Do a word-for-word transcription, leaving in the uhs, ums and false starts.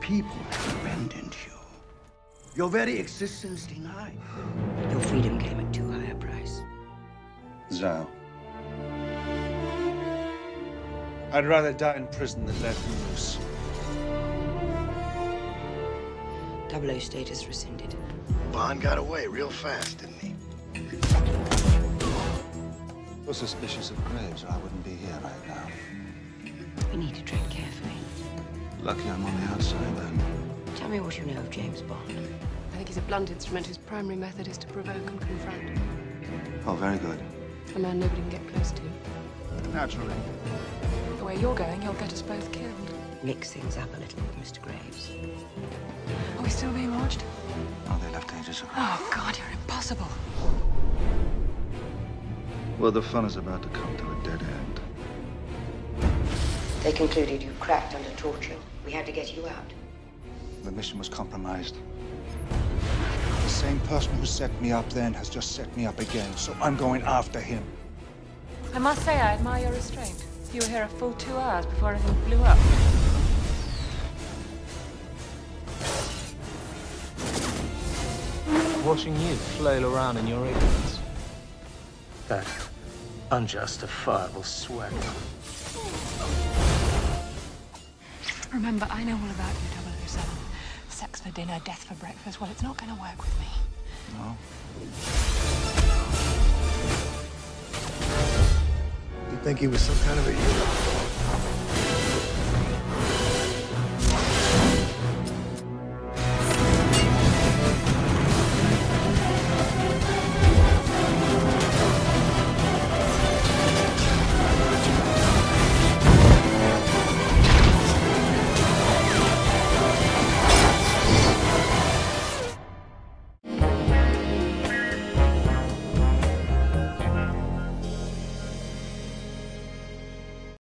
people have abandoned you. Your very existence denied. Your freedom came at too high a price. Zao. I'd rather die in prison than let him loose. Double O status rescinded. Bond got away real fast, didn't he? You're suspicious of Graves, or I wouldn't be here right now. We need to tread carefully. Lucky I'm on the outside, then. Tell me what you know of James Bond. I think he's a blunt instrument whose primary method is to provoke and confront. Oh, very good. A man nobody can get close to. Naturally. The way you're going, you'll get us both killed. Mix things up a little with Mister Graves. Are we still being watched? Oh, they left ages ago. Oh, God, you're impossible. Well, the fun is about to come to a dead end. They concluded you cracked under torture. We had to get you out. The mission was compromised. The same person who set me up then has just set me up again, so I'm going after him. I must say I admire your restraint. You were here a full two hours before everything blew up. Watching you flail around in your ignorance. That unjustifiable sweat. Remember, I know all about you, double O seven. Sex for dinner, death for breakfast. Well, it's not going to work with me. No. You think he was some kind of a hero?